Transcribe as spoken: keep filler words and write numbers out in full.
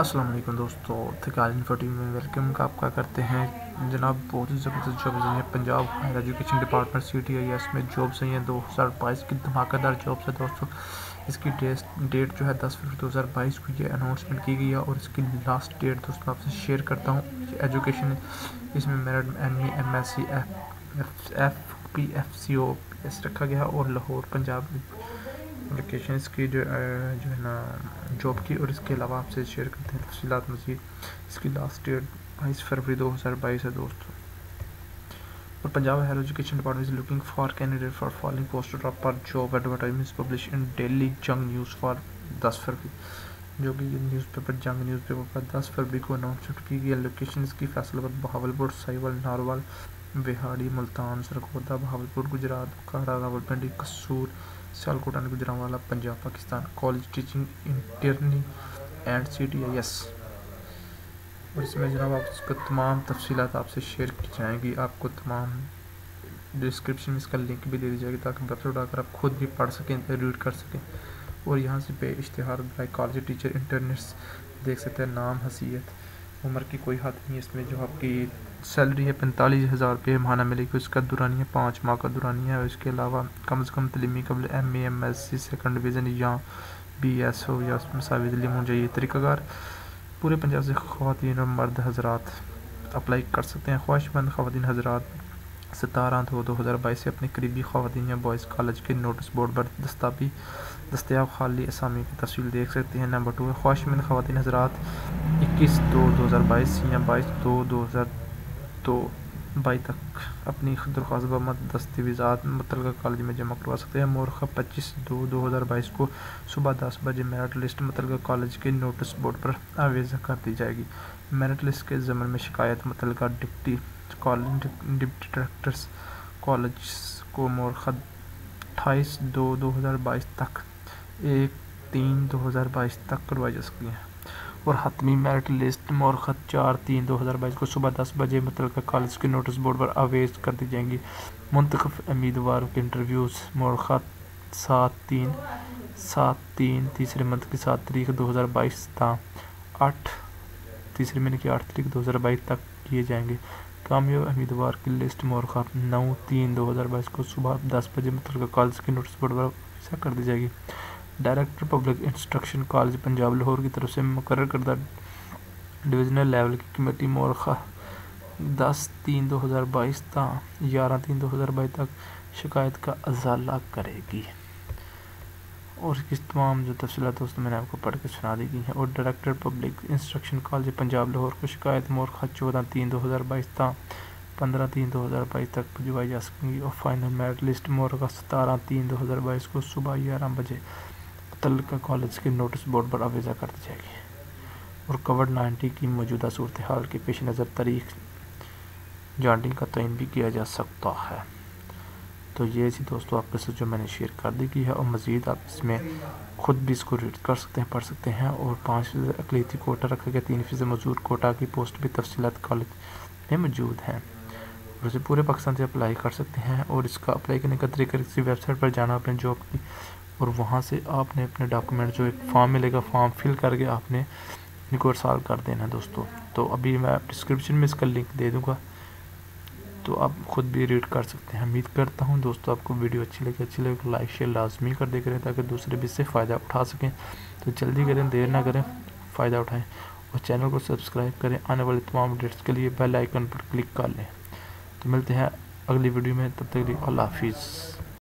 अस्सलाम वालेकुम दोस्तों, थिकाल इन्फो टीवी में वेलकम का आपका करते हैं। जनाब बहुत ही ज़बरदस्त जॉब्स हैं Punjab higher education department C T I S में जॉब्स हैं। दो हज़ार बाईस की धमाकेदार जॉब्स है दोस्तों। इसकी डेट जो है दस फरवरी दो हज़ार बाईस को ये अनाउंसमेंट की गई है और इसकी लास्ट डेट दोस्तों आपसे शेयर करता हूँ। एजुकेशन इसमें merit M E M S C F F P F C O P S रखा गया और लाहौर पंजाब एजुकेशन इसकी जो जो है ना जॉब की, और इसके अलावा आपसे शेयर करते हैं तफसीलात मज़ीद। इसकी लास्ट डेट बाईस फरवरी दो हज़ार बाईस है दोस्तों। और Punjab higher education department is looking for candidate for following post पर job advertisement publish in daily Jang news for दस फरवरी, जो कि news paper Jang news paper पर दस फरवरी को अनाउंसमेंट की गई। लोकेशन इसकी फैसलाबाद, बहावलपुर, साहिवाल, नारोवाल, वेहाड़ी, मुल्तान, सरगोधा, बहावलपुर, गुजरात, बोकारा, Rawalpindi, Kasur, Sialkot, Gujranwala, Punjab, Pakistan. College teaching internee and C T I S. और इसमें जनाब आपको तमाम तफसीलात आपसे शेयर की जाएंगी। आपको तमाम डिस्क्रिप्शन में इसका लिंक भी दे दी जाएगी ताकि वेबसाइट आकर आप खुद भी पढ़ सकें, रीड कर सकें। और यहाँ से पे इश्तिहार बाई कॉलेज टीचर इंटरनेट्स देख सकते हैं। नाम, हसीयत, उम्र की कोई हद नहीं है इसमें। जो आपकी सैलरी है पैंतालीस हज़ार रुपये महाना मिलेगी। उसका दुरानी है पाँच माह का दुरानी है। और इसके अलावा कम से कम तलीमी कबल M A M S C second division या बी एस हो या मसावी तलीम हो जाइए। तरीक़ाकार पूरे पंजाब से ख़वातीन और मर्द हजरात अप्लाई कर सकते हैं। ख्वाहिशमंद ख़वातीन हजरात सतारह दो दो हज़ार बाईस से अपने करीबी ख़वातीन या बॉयज़ कॉलेज के नोटिस बोर्ड पर दस्ताबी दस्तियाब खाली असामी की तफसील देख सकते हैं। नंबर टू है ख्वाहिशमंद ख़वातीन हजरात इक्कीस दो दो हज़ार बाईस या बाईस दो दो हज़ार तो बाई तक अपनी दरख्वास्त बमत दस्तावेज़ात मुतलका कॉलेज में जमा करवा सकते हैं। मोरखा पच्चीस दो दो हज़ार बाईस को सुबह दस बजे मेरिट लिस्ट मुतलका कॉलेज के नोटिस बोर्ड पर आवेज़ा कर दी जाएगी। मेरिट लिस्ट के ज़मन में शिकायत मुतलका deputy college deputy directors college को मोरखा अट्ठाईस दो दो हज़ार बाईस तक एक तीन दो हज़ार बाईस तक करवाई जा सकती हैं। और हतमी मेरिट लिस्ट मौरखत चार तीन दो हज़ार बाईस को सुबह दस बजे मुतलका कॉलेज के नोटिस बोर्ड पर आवेज कर दी जाएंगी। मुंतखब उम्मीदवारों के इंटरव्यूज़ मौरखत सात तीन सात तीन तीसरे मंथ की सात तारीख दो हज़ार बाईस तक आठ तीसरे महीने की आठ तारीख दो हज़ार बाईस तक किए जाएंगे। कामयाब उम्मीदवार की लिस्ट मौरखत नौ तीन दो हज़ार बाईस को सुबह दस बजे मुतलका कॉलेज के नोटिस बोर्ड पर आवेज़ा कर दी जाएगी। Director public instruction college Punjab Lahore की तरफ से मुकर्रर करदा डिविजनल लेवल की कमेटी मोरखा दस तीन दो हज़ार बाईस तक ग्यारह तीन दो हज़ार बाईस तक शिकायत का अजाला करेगी। और इसकी तमाम जो तफसीलात दोस्तों मैंने आपको पढ़ के सुना दी गई हैं। और director public instruction college Punjab Lahore को शिकायत मोरखा चौदह तीन दो हज़ार बाईस तक पंद्रह तीन दो हज़ार बाईस तक भिजवाई जा सकेंगी। और फाइनल मेरिट लिस्ट मोरखा सतारह तीन दो हज़ार बाईस को सुबह ग्यारह बजे मुतलका कॉलेज के नोटिस बोर्ड पर आवेज़ा कर दी जाएगी। और कोविड नाइन्टीन की मौजूदा सूरत हाल के पेश नज़र तारीख जांडिंग का तयन भी किया जा सकता है। तो ये इसी दोस्तों आपके साथ जो मैंने शेयर कर दी गई है। और मज़ीद आप इसमें ख़ुद भी इसको रीड कर सकते हैं, पढ़ सकते हैं। और पाँच फ़ीसद अकलीती कोटा रखा गया, तीन फ़ीसद मजदूर कोटा की पोस्ट भी तफसीलात कॉलेज में मौजूद हैं। और इसे पूरे पाकिस्तान से अप्लाई कर सकते हैं। और इसका अप्लाई करने का तरीका किसी वेबसाइट पर जाना अपने जॉब की, और वहाँ से आपने अपने डॉक्यूमेंट जो एक फॉर्म मिलेगा फॉर्म फिल करके आपने इनको अरसाल कर देना दोस्तों। तो अभी मैं डिस्क्रिप्शन में इसका लिंक दे दूँगा, तो आप ख़ुद भी रीड कर सकते हैं। उम्मीद करता हूँ दोस्तों आपको वीडियो अच्छी लगे अच्छी लगे लाइक शेयर लाजमी कर दे करें ताकि दूसरे भी इससे फ़ायदा उठा सकें। तो जल्दी करें, देर ना करें, फ़ायदा उठाएँ। और चैनल को सब्सक्राइब करें। आने वाले तमाम अपडेट्स के लिए बेल आइकन पर क्लिक कर लें। तो मिलते हैं अगली वीडियो में, तब तक के लिए अल्लाह हाफिज़।